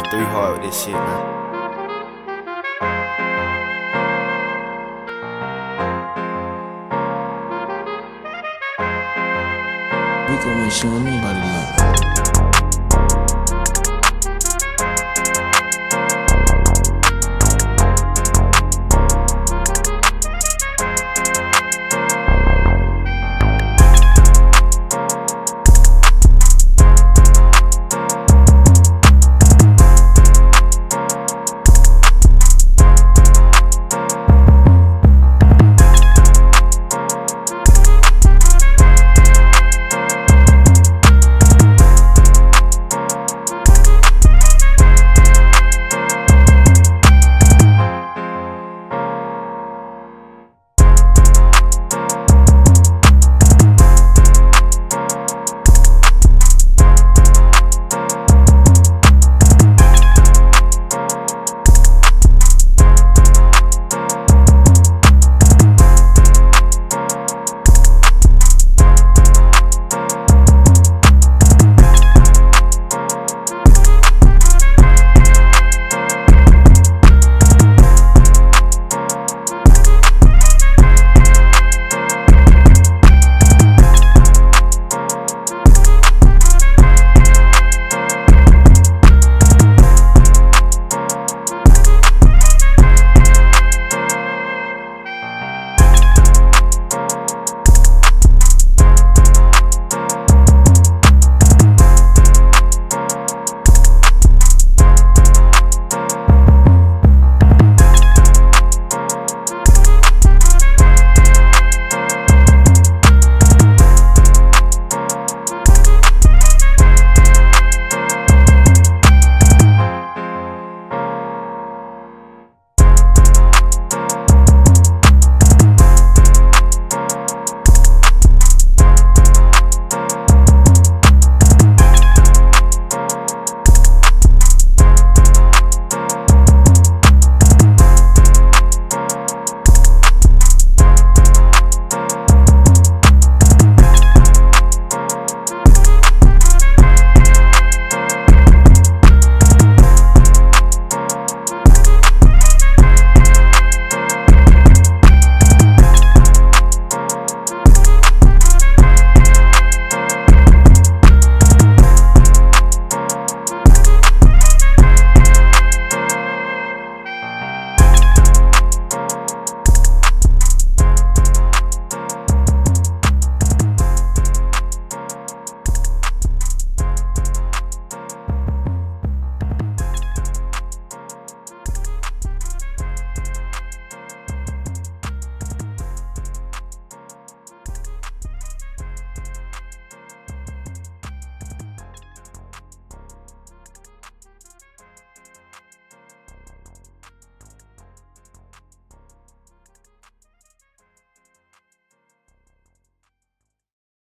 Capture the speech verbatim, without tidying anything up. It's three hard with this shit, man. We gon' make sure nobody love.